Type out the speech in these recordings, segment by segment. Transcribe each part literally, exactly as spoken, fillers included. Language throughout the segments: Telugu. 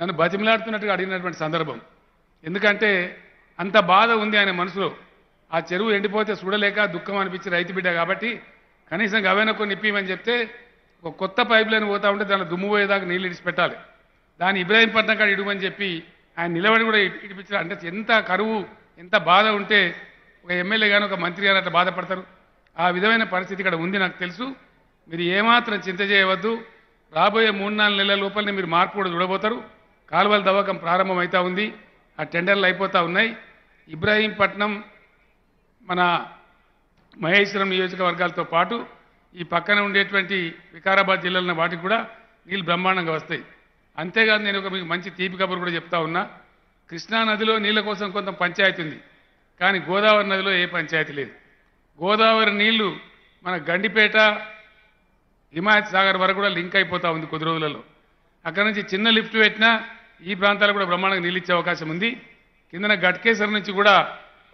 నన్ను బతిమలాడుతున్నట్టుగా అడిగినటువంటి సందర్భం. ఎందుకంటే అంత బాధ ఉంది ఆయన మనసులో. ఆ చెరువు ఎండిపోతే చూడలేక దుఃఖం అనిపించి రైతు బిడ్డ కాబట్టి కనీసం గవైనా కొన్ని ఇప్పమని చెప్తే ఒక కొత్త పైప్ లైన్ పోతా ఉంటే దాని దుమ్ము పోయేదాకా నీళ్ళు ఇడిచిపెట్టాలి, దాన్ని ఇబ్రాహీంపట్నం కాడ ఇడుమని చెప్పి ఆయన నిలబడి కూడా ఇడిపించారు. అంటే ఎంత కరువు ఎంత బాధ ఉంటే ఒక ఎమ్మెల్యే కానీ ఒక మంత్రి కానీ అట్లా బాధపడతారు. ఆ విధమైన పరిస్థితి ఇక్కడ ఉంది నాకు తెలుసు. మీరు ఏమాత్రం చింత చేయవద్దు. రాబోయే మూడు నాలుగు నెలల లోపలనే మీరు మార్పు కూడా చూడబోతారు. కాలువల దవ్వకం ప్రారంభమవుతూ ఉంది, ఆ టెండర్లు అయిపోతూ ఉన్నాయి. ఇబ్రాహీంపట్నం మన మహేశ్వరం నియోజకవర్గాలతో పాటు ఈ పక్కన ఉండేటువంటి వికారాబాద్ జిల్లాలో వాటికి కూడా నీళ్ళు బ్రహ్మాండంగా వస్తాయి. అంతేకాదు నేను ఒక మీకు మంచి తీపి కబురు కూడా చెప్తా ఉన్నా. కృష్ణా నదిలో నీళ్ళ కోసం కొంత పంచాయతీ ఉంది, కానీ గోదావరి నదిలో ఏ పంచాయతీ లేదు. గోదావరి నీళ్లు మన గండిపేట హిమాయత్ సాగర్ వరకు కూడా లింక్ అయిపోతూ ఉంది కొద్ది రోజులలో. అక్కడ నుంచి చిన్న లిఫ్ట్ పెట్టినా ఈ ప్రాంతాలకు కూడా బ్రహ్మాండంగా నీళ్ళు ఇచ్చే అవకాశం ఉంది. కిందన ఘట్కేశ్వరం నుంచి కూడా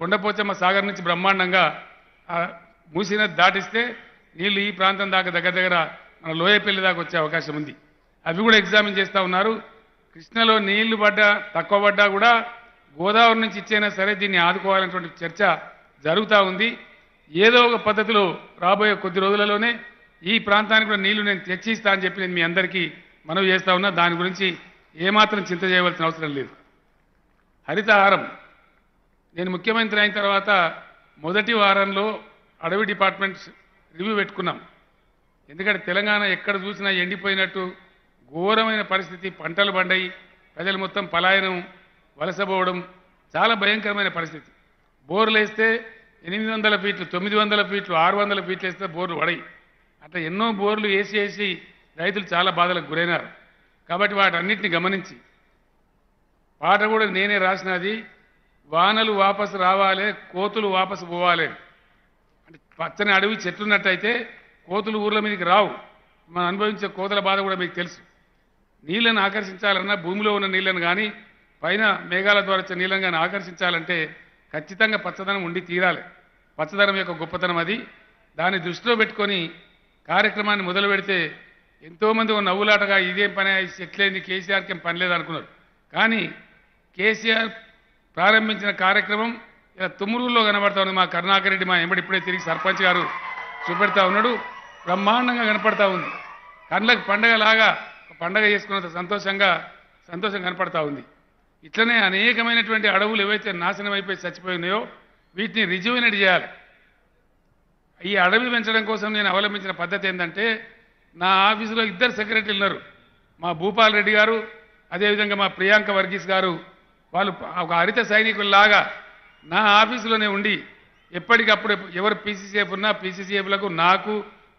కొండపోచమ్మ సాగర్ నుంచి బ్రహ్మాండంగా మూసీ నది దాటిస్తే నీళ్ళు ఈ ప్రాంతం దాకా దగ్గర దగ్గర మన లోయపల్లి దాకా వచ్చే అవకాశం ఉంది. అవి కూడా ఎగ్జామిన్ చేస్తూ ఉన్నారు. కృష్ణలో నీళ్లు పడ్డా తక్కువ పడ్డా కూడా గోదావరి నుంచి ఇచ్చైనా సరే దీన్ని ఆదుకోవాలనేటువంటి చర్చ జరుగుతూ ఉంది. ఏదో ఒక పద్ధతిలో రాబోయే కొద్ది రోజులలోనే ఈ ప్రాంతానికి కూడా నీళ్లు నేను తెచ్చిస్తా అని చెప్పి నేను మీ అందరికీ మనవి చేస్తూ ఉన్నా. దాని గురించి ఏమాత్రం చింత చేయవలసిన అవసరం లేదు. హరితహారం, నేను ముఖ్యమంత్రి అయిన తర్వాత మొదటి వారంలో అడవి డిపార్ట్మెంట్స్ రివ్యూ పెట్టుకున్నాం. ఎందుకంటే తెలంగాణ ఎక్కడ చూసినా ఎండిపోయినట్టు ఘోరమైన పరిస్థితి, పంటలు పండాయి, ప్రజలు మొత్తం పలాయనం వలసపోవడం, చాలా భయంకరమైన పరిస్థితి. బోర్లు వేస్తే ఎనిమిది వందల ఫీట్లు తొమ్మిది వందల ఫీట్లు ఆరు వందల ఫీట్లు వేస్తే బోర్లు పడాయి. అట్లా ఎన్నో బోర్లు వేసి వేసి రైతులు చాలా బాధలకు గురైనారు. కాబట్టి వాటన్నిటిని గమనించి పాట కూడా నేనే రాసినది, వానలు వాపసు రావాలి కోతులు వాపసు పోవాలి. అంటే పచ్చని అడవి చెట్లున్నట్టయితే కోతులు ఊర్ల మీదకి రావు. మనం అనుభవించే కోతుల బాధ కూడా మీకు తెలుసు. నీళ్ళను ఆకర్షించాలన్నా భూమిలో ఉన్న నీళ్ళను కానీ పైన మేఘాల ద్వారా వచ్చే నీళ్ళను కానీ ఆకర్షించాలంటే ఖచ్చితంగా పచ్చదనం ఉండి తీరాలి. పచ్చదనం యొక్క గొప్పతనం అది. దాన్ని దృష్టిలో పెట్టుకొని కార్యక్రమాన్ని మొదలు పెడితే ఎంతోమంది నవ్వులాటగా ఇదేం పని చెట్లేని కేసీఆర్కి ఏం పని లేదనుకున్నారు. కానీ కేసీఆర్ ప్రారంభించిన కార్యక్రమం ఇలా తుమ్మురులో కనబడతా ఉంది. మా కరుణాకర్ రెడ్డి మా ఎంబడి ఇప్పుడే తిరిగి సర్పంచ్ గారు చూపెడతా ఉన్నాడు, బ్రహ్మాండంగా కనపడతా ఉంది. కళ్ళకు పండగలాగా పండగ చేసుకున్నంత సంతోషంగా సంతోషం కనపడతా ఉంది. ఇట్లనే అనేకమైనటువంటి అడవులు ఏవైతే నాశనం అయిపోయి చచ్చిపోయినాయో వీటిని రిజ్యూవనేట్ చేయాలి. ఈ అడవి పెంచడం కోసం నేను అవలంబించిన పద్ధతి ఏంటంటే, నా ఆఫీసులో ఇద్దరు సెక్రటరీలు ఉన్నారు, మా భూపాల్ రెడ్డి గారు అదేవిధంగా మా ప్రియాంక వర్గీస్ గారు. వాళ్ళు ఒక హరిత సైనికుల్లాగా నా ఆఫీసులోనే ఉండి ఎప్పటికప్పుడు ఎవరు పీసీసీఎఫ్ ఉన్నా పీసీసీఎఫ్లకు నాకు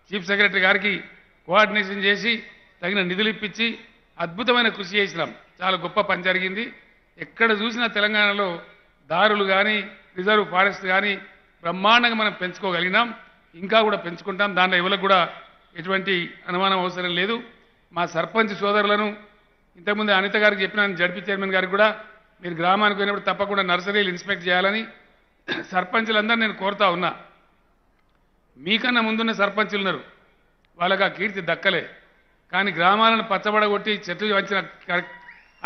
చీఫ్ సెక్రటరీ గారికి కోఆర్డినేషన్ చేసి తగిన నిధులు ఇప్పించి అద్భుతమైన కృషి చేసినాం. చాలా గొప్ప పని జరిగింది. ఎక్కడ చూసినా తెలంగాణలో దారులు కానీ రిజర్వ్ ఫారెస్ట్ కానీ బ్రహ్మాండంగా మనం పెంచుకోగలిగినాం, ఇంకా కూడా పెంచుకుంటాం. దాంట్లో ఎవరికి కూడా ఎటువంటి అనుమానం అవసరం లేదు. మా సర్పంచ్ సోదరులను ఇంతకుముందు అనిత గారికి చెప్పిన జడ్పీ చైర్మన్ గారికి కూడా, మీరు గ్రామానికి పోయినప్పుడు తప్పకుండా నర్సరీలు ఇన్స్పెక్ట్ చేయాలని సర్పంచులందరూ నేను కోరుతా ఉన్నా. మీకన్నా ముందున్న సర్పంచులు ఉన్నారు, వాళ్ళకి ఆ కీర్తి దక్కలే. కానీ గ్రామాలను పచ్చబడగొట్టి చెట్లు వంచిన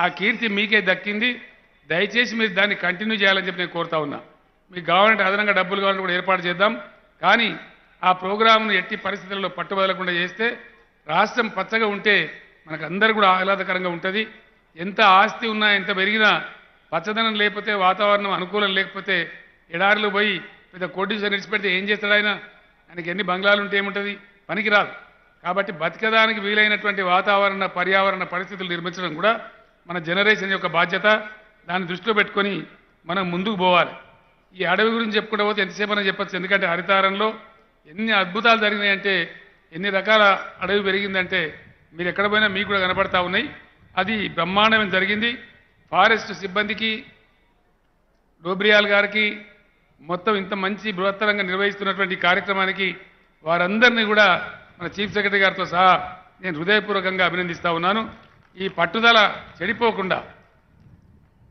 ఆ కీర్తి మీకే దక్కింది. దయచేసి మీరు దాన్ని కంటిన్యూ చేయాలని చెప్పి నేను కోరుతా ఉన్నా. మీకు గవర్నమెంట్ అదనంగా డబ్బులు కావాలని కూడా ఏర్పాటు చేద్దాం. కానీ ఆ ప్రోగ్రామ్ను ఎట్టి పరిస్థితుల్లో పట్టుబదలకుండా చేస్తే రాష్ట్రం పచ్చగా ఉంటే మనకు అందరూ కూడా ఆహ్లాదకరంగా ఉంటుంది. ఎంత ఆస్తి ఉన్నా ఎంత పెరిగినా పచ్చదనం లేకపోతే, వాతావరణం అనుకూలం లేకపోతే, ఎడారులు పోయి పెద్ద కోటీశ్వరుని విడిచిపెడితే ఏం చేస్తాడు ఆయన? ఆయనకి ఎన్ని బంగ్లాలు ఉంటే ఏముంటుంది? పనికిరాదు. కాబట్టి బతికడానికి వీలైనటువంటి వాతావరణ పర్యావరణ పరిస్థితులు నిర్మించడం కూడా మన జనరేషన్ యొక్క బాధ్యత. దాన్ని దృష్టిలో పెట్టుకొని మనం ముందుకు పోవాలి. ఈ అడవి గురించి చెప్పుకుంటూ పోతే ఎంతసేపైనా చెప్పచ్చు. ఎందుకంటే హరితహారంలో ఎన్ని అద్భుతాలు జరిగినాయంటే, ఎన్ని రకాల అడవి పెరిగిందంటే మీరు ఎక్కడ పోయినా మీకు కూడా కనపడతా ఉన్నాయి. అది బ్రహ్మాండమైన జరిగింది. ఫారెస్ట్ సిబ్బందికి, డోబ్రియాల్ గారికి, మొత్తం ఇంత మంచి బృహత్తరంగా నిర్వహిస్తున్నటువంటి కార్యక్రమానికి వారందరినీ కూడా మన చీఫ్ సెక్రటరీ గారితో సహా నేను హృదయపూర్వకంగా అభినందిస్తూ ఉన్నాను. ఈ పట్టుదల చెడిపోకుండా,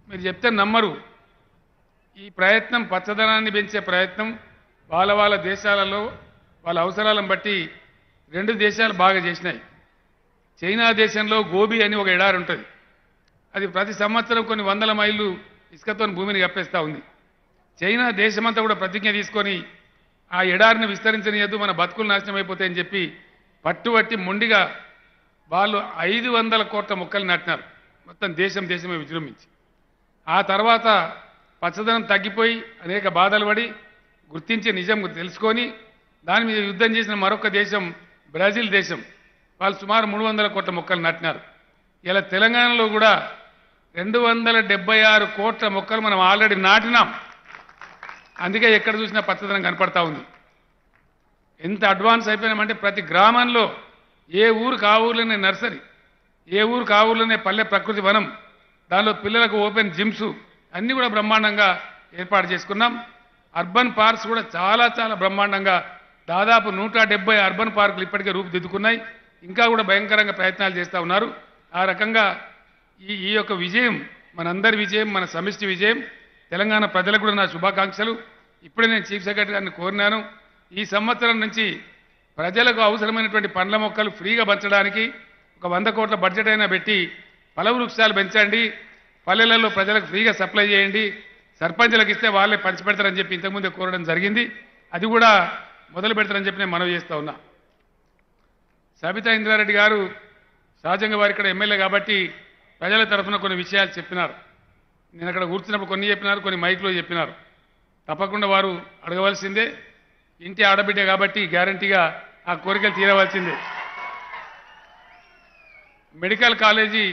మీరు చెప్తే నమ్మరు, ఈ ప్రయత్నం పచ్చదనాన్ని పెంచే ప్రయత్నం వాళ్ళ వాళ్ళ దేశాలలో వాళ్ళ అవసరాలను బట్టి రెండు దేశాలు బాగా చేసినాయి. చైనా దేశంలో గోబీ అని ఒక ఎడారి ఉంటుంది, అది ప్రతి సంవత్సరం కొన్ని వందల మైళ్ళు ఇసుకతో భూమిని కప్పేస్తా ఉంది. చైనా దేశమంతా కూడా ప్రతిజ్ఞ తీసుకొని ఆ ఎడారిని విస్తరించనియద్దు, మన బతుకులు నాశనం అయిపోతాయని చెప్పి పట్టుబట్టి మొండిగా వాళ్ళు ఐదు వందల కోట్ల మొక్కలు నాటినారు. మొత్తం దేశం దేశమే విజృంభించి ఆ తర్వాత పచ్చదనం తగ్గిపోయి అనేక బాధలు పడి గుర్తించి నిజం తెలుసుకొని దాని మీద యుద్ధం చేసిన మరొక దేశం బ్రెజిల్ దేశం. వాళ్ళు సుమారు మూడు వందల కోట్ల మొక్కలు నాటినారు. ఇలా తెలంగాణలో కూడా రెండు వందల డెబ్బై ఆరు కోట్ల మొక్కలు మనం ఆల్రెడీ నాటినాం. అందుకే ఎక్కడ చూసినా పచ్చదనం కనపడతా ఉంది. ఎంత అడ్వాన్స్ అయిపోయినామంటే ప్రతి గ్రామంలో ఏ ఊరు కా ఊర్లోనే నర్సరీ, ఏ ఊరు కా ఊర్లోనే పల్లె ప్రకృతి వనం, దానిలో పిల్లలకు ఓపెన్ జిమ్స్ అన్నీ కూడా బ్రహ్మాండంగా ఏర్పాటు చేసుకున్నాం. అర్బన్ పార్క్స్ కూడా చాలా చాలా బ్రహ్మాండంగా దాదాపు నూట డెబ్బై అర్బన్ పార్కులు ఇప్పటికే రూపుదిద్దుకున్నాయి. ఇంకా కూడా భయంకరంగా ప్రయత్నాలు చేస్తూ ఉన్నారు. ఆ రకంగా ఈ ఈ యొక్క విజయం మనందరి విజయం, మన సమిష్టి విజయం. తెలంగాణ ప్రజలకు కూడా నా శుభాకాంక్షలు. ఇప్పుడే నేను చీఫ్ సెక్రటరీ గారిని కోరినాను, ఈ సంవత్సరం నుంచి ప్రజలకు అవసరమైనటువంటి పండ్ల మొక్కలు ఫ్రీగా పంచడానికి ఒక వంద కోట్ల బడ్జెట్ అయినా పెట్టి ఫల వృక్షాలు పెంచండి, పల్లెలలో ప్రజలకు ఫ్రీగా సప్లై చేయండి, సర్పంచులకు ఇస్తే వాళ్ళే పంచిపెడతారని చెప్పి ఇంతకుముందే కోరడం జరిగింది. అది కూడా మొదలు పెడతారని చెప్పి నేను మనవి చేస్తూ ఉన్నా. సబితా ఇంద్రారెడ్డి గారు సహజంగా వారు ఇక్కడ ఎమ్మెల్యే కాబట్టి ప్రజల తరఫున కొన్ని విషయాలు చెప్పినారు. నేను అక్కడ కూర్చున్నప్పుడు కొన్ని చెప్పినారు, కొన్ని మైక్లో చెప్పినారు. తప్పకుండా వారు అడగవలసిందే, ఇంటి ఆడబిడ్డ కాబట్టి గ్యారంటీగా ఆ కోరికలు తీరవలసిందే. మెడికల్ కాలేజీ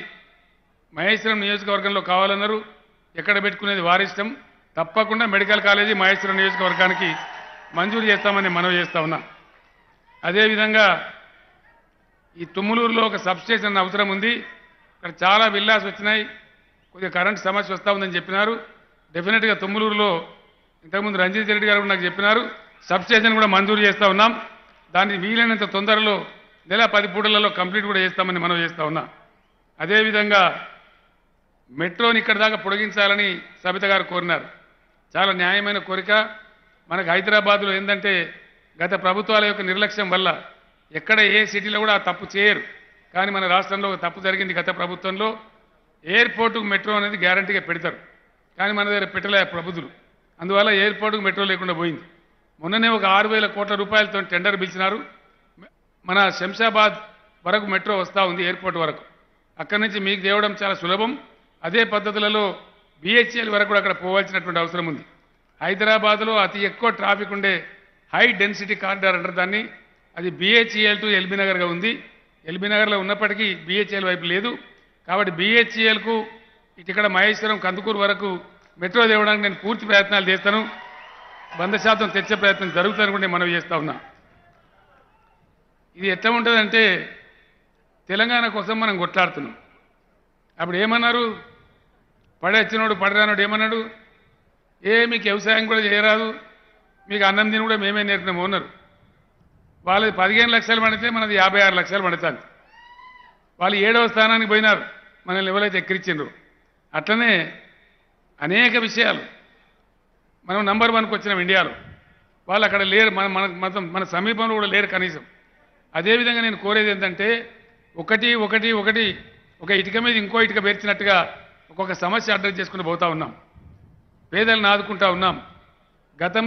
మహేశ్వరం నియోజకవర్గంలో కావాలన్నారు. ఎక్కడ పెట్టుకునేది వారిష్టం. తప్పకుండా మెడికల్ కాలేజీ మహేశ్వరం నియోజకవర్గానికి మంజూరు చేస్తామని మనవి చేస్తా ఉన్నా. అదేవిధంగా ఈ తుమ్ములూరులో ఒక సబ్స్టేషన్ అవసరం ఉంది. ఇక్కడ చాలా విల్లాస్ వచ్చినాయి, కొద్దిగా కరెంట్ సమస్య వస్తూ ఉందని చెప్పినారు. డెఫినెట్గా తుమ్ములూరులో ఇంతకుముందు రంజిత్ రెడ్డి గారు నాకు చెప్పినారు, సబ్స్టేషన్ కూడా మంజూరు చేస్తూ ఉన్నాం. దాన్ని వీలైనంత తొందరలో నెల పది పూటలలో కంప్లీట్ కూడా చేస్తామని మనం చేస్తూ ఉన్నాం. అదేవిధంగా మెట్రోని ఇక్కడ దాకా పొడిగించాలని సబిత గారు కోరినారు. చాలా న్యాయమైన కోరిక. మనకు హైదరాబాద్లో ఏంటంటే గత ప్రభుత్వాల యొక్క నిర్లక్ష్యం వల్ల ఎక్కడ ఏ సిటీలో కూడా ఆ తప్పు చేయరు, కానీ మన రాష్ట్రంలో ఒక తప్పు జరిగింది. గత ప్రభుత్వంలో ఎయిర్పోర్టుకు మెట్రో అనేది గ్యారంటీగా పెడతారు, కానీ మన దగ్గర పెట్టలే ప్రభుత్వం. అందువల్ల ఎయిర్పోర్టుకు మెట్రో లేకుండా పోయింది. మొన్ననే ఒక ఆరు వేల కోట్ల రూపాయలతో టెండర్ పిలిచినారు. మన శంషాబాద్ వరకు మెట్రో వస్తూ ఉంది, ఎయిర్పోర్ట్ వరకు. అక్కడి నుంచి మీకు తేవడం చాలా సులభం. అదే పద్ధతులలో బిహెచ్ఎల్ వరకు కూడా అక్కడ పోవాల్సినటువంటి అవసరం ఉంది. హైదరాబాద్లో అతి ఎక్కువ ట్రాఫిక్ ఉండే హై డెన్సిటీ కారిడార్ అంటారు దాన్ని. అది బిహెచ్ఎల్ టు ఎల్బీ నగర్గా ఉంది. ఎల్బీ నగర్లో ఉన్నప్పటికీ బిహెచ్ఎల్ వైపు లేదు కాబట్టి బిహెచ్ఎల్కు ఇటు ఇక్కడ మహేశ్వరం కందుకూరు వరకు మెట్రో తేవడానికి నేను పూర్తి ప్రయత్నాలు చేస్తాను. వంద శాతం తెచ్చే ప్రయత్నం జరుగుతుందని కూడా నేను మనవి చేస్తూ ఉన్నా. ఇది ఎట్లా ఉంటుందంటే తెలంగాణ కోసం మనం కొట్లాడుతున్నాం. అప్పుడు ఏమన్నారు? పడేచ్చినోడు పడరానోడు ఏమన్నాడు? ఏ మీకు వ్యవసాయం కూడా చేయరాదు, మీకు అన్నం తిని కూడా మేమే నేర్పినాము అన్నారు. వాళ్ళది పదిహేను లక్షలు పడితే మనది యాభై ఆరు లక్షలు పడుతుంది. వాళ్ళు ఏడవ స్థానానికి పోయినారు, మనల్ని ఎవరైతే ఎక్కిరిచ్చిండ్రు. అట్లనే అనేక విషయాలు మనం నంబర్ వన్కి వచ్చినాం ఇండియాలో, వాళ్ళు అక్కడ లేరు, మన మన మన సమీపంలో కూడా లేరు కనీసం. అదేవిధంగా నేను కోరేది ఏంటంటే ఒకటి ఒకటి ఒకటి ఒక ఇటుక మీద ఇంకో ఇటుక పేర్చినట్టుగా ఒక్కొక్క సమస్య అడ్రస్ చేసుకుని పోతా ఉన్నాం, పేదలను ఆదుకుంటా ఉన్నాం. గతంలో